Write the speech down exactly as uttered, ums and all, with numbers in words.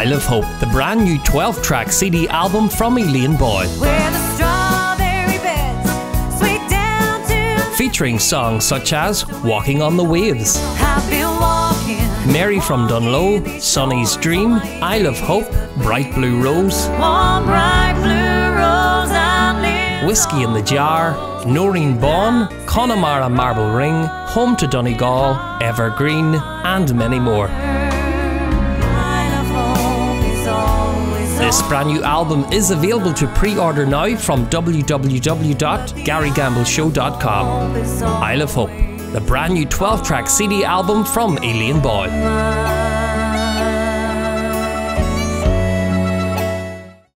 Isle of Hope, the brand new twelve track C D album from Elaine Boyle. Where the strawberry beds sweet down to featuring songs such as Walking on the Waves, Mary From Dungloe, Sonny's Dream, Isle of Hope, Bright Blue Rose, bright blue rose Whiskey in the Jar, Noreen Bawn, Connemara Marble Ring, Home to Donegal, Evergreen, and many more. This brand new album is available to pre-order now from w w w dot gary gamble show dot com. Isle of Hope, the brand new twelve track C D album from Elaine Boyle.